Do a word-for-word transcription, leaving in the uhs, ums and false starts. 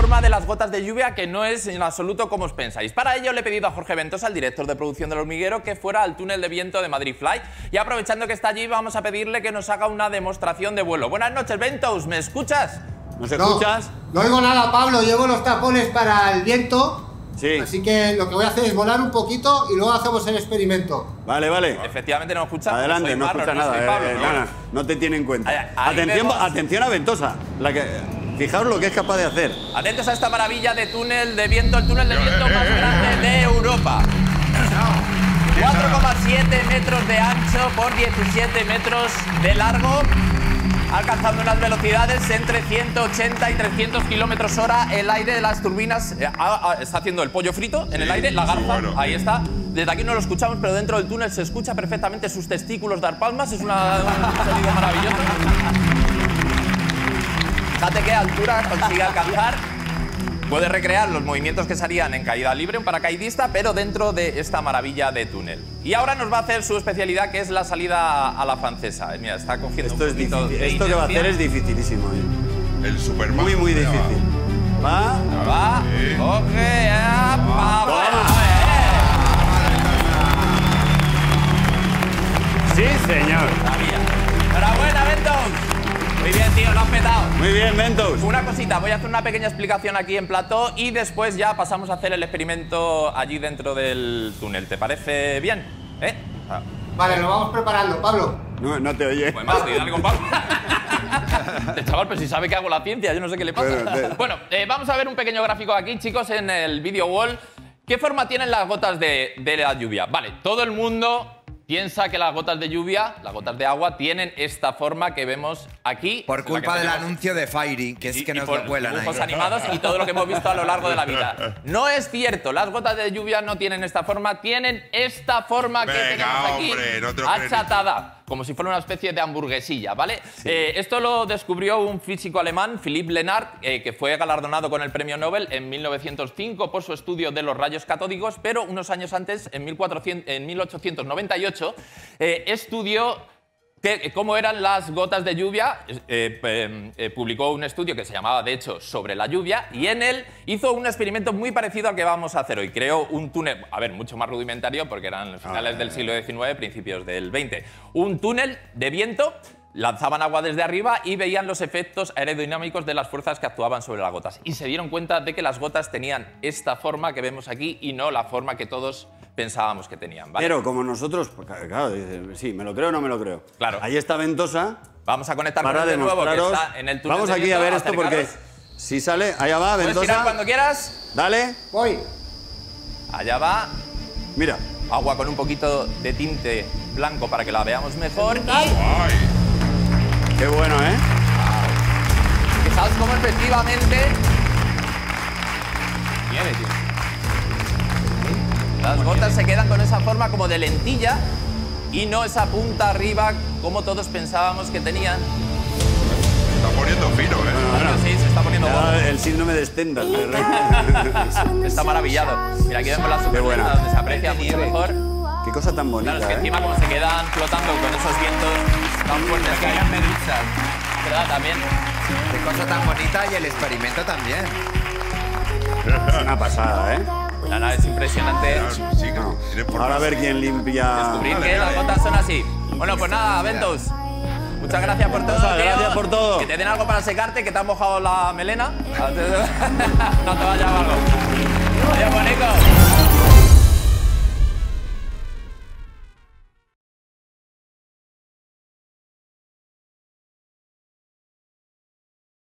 forma de las gotas de lluvia, que no es en absoluto como os pensáis. Para ello le he pedido a Jorge Ventosa, el director de producción del Hormiguero, que fuera al túnel de viento de Madrid Fly, y aprovechando que está allí vamos a pedirle que nos haga una demostración de vuelo. Buenas noches, Ventos, ¿me escuchas? ¿Nos escuchas? No, no oigo nada, Pablo, llevo los tapones para el viento. Sí. Así que lo que voy a hacer es volar un poquito y luego hacemos el experimento. Vale, vale. Efectivamente no escuchas. Adelante, no escuchas nada, no, eh, Pablo, eh, ¿no? Nada, no te tiene en cuenta. Ahí, ahí atención, atención a Ventosa, la que, fijaos lo que es capaz de hacer. Atentos a esta maravilla de túnel de viento, el túnel de viento más grande de Europa. cuatro coma siete metros de ancho por diecisiete metros de largo, alcanzando unas velocidades entre ciento ochenta y trescientos kilómetros hora. El aire de las turbinas está haciendo el pollo frito en el aire, la garza, sí, bueno, ahí está. Desde aquí no lo escuchamos, pero dentro del túnel se escucha perfectamente sus testículos dar palmas. Es una, un sonido maravilloso. Fíjate qué altura consigue alcanzar. Puede recrear los movimientos que se harían en caída libre, un paracaidista, pero dentro de esta maravilla de túnel. Y ahora nos va a hacer su especialidad, que es la salida a la francesa. Mira, está cogiendo esto un poquito es de Esto inercia. Que va a hacer es dificilísimo. ¿Eh? El Superman. Muy, muy difícil. Va, va, va. Sí. Coge, va, va, va, va. Sí, señor. Enhorabuena, Ventos. Muy bien, tío, lo has petado. Muy bien, Ventos. Una cosita, voy a hacer una pequeña explicación aquí en plató y después ya pasamos a hacer el experimento allí dentro del túnel. ¿Te parece bien? ¿Eh? Ah. Vale, lo vamos preparando, Pablo. No, no te oye. Pues más, dale con Pablo. Este chaval, pero si sabe que hago la ciencia, yo no sé qué le pasa. Bueno, te... bueno eh, vamos a ver un pequeño gráfico aquí, chicos, en el video wall. ¿Qué forma tienen las gotas de, de la lluvia? Vale, todo el mundo piensa que las gotas de lluvia, las gotas de agua, tienen esta forma que vemos aquí. Por culpa del anuncio de Fairy, que es que nos lo cuelan ahí. Dibujos animados y todo lo que hemos visto a lo largo de la vida. No es cierto, las gotas de lluvia no tienen esta forma, tienen esta forma que tenemos aquí, achatada, como si fuera una especie de hamburguesilla, ¿vale? Sí. Eh, esto lo descubrió un físico alemán, Philipp Lenard, eh, que fue galardonado con el premio Nobel en mil novecientos cinco por su estudio de los rayos catódicos, pero unos años antes, en, mil ochocientos noventa y ocho, eh, estudió Que, ¿cómo eran las gotas de lluvia? Eh, eh, eh, publicó un estudio que se llamaba, de hecho, Sobre la lluvia, y en él hizo un experimento muy parecido al que vamos a hacer hoy. Creó un túnel, a ver, mucho más rudimentario porque eran los finales ah, del siglo diecinueve, principios del veinte. Un túnel de viento, lanzaban agua desde arriba y veían los efectos aerodinámicos de las fuerzas que actuaban sobre las gotas. Y se dieron cuenta de que las gotas tenían esta forma que vemos aquí y no la forma que todos pensábamos que tenían, ¿vale? Pero como nosotros, pues, claro, sí, me lo creo o no me lo creo. Claro. Ahí está Ventosa. Vamos a conectar para de nuevo, que está en el túnel. Vamos aquí viento, a ver esto porque si sale, allá va Ventosa. Puedes girar cuando quieras. Dale. Voy. Allá va. Mira. Agua con un poquito de tinte blanco para que la veamos mejor. ¡Ay! Ay. ¡Qué bueno, eh! Wow. ¿Sabes cómo efectivamente? Nieve, tío. Las gotas se quedan con esa forma como de lentilla y no esa punta arriba como todos pensábamos que tenían. Se está poniendo fino, ¿eh? Bueno, bueno, sí, se está poniendo guapo. El síndrome de Stendhal. Está maravillado. Mira, aquí vemos las supergotas donde se aprecia mucho mejor. Qué cosa tan bonita. Claro, es que encima, ¿eh?, como se quedan flotando con esos vientos tan fuertes que hay en medusas. ¿Verdad? También. Qué cosa tan bonita y el experimento también. Es una pasada, ¿eh? La nave es impresionante. Sí, no. Ahora a ver quién limpia. Descubrir vale, que vale. las gotas son así. Bueno, pues nada, Ventos. Muchas gracias por todo. Gracias por todo. Que te den algo para secarte, que te has mojado la melena. No te vayas, Pablo.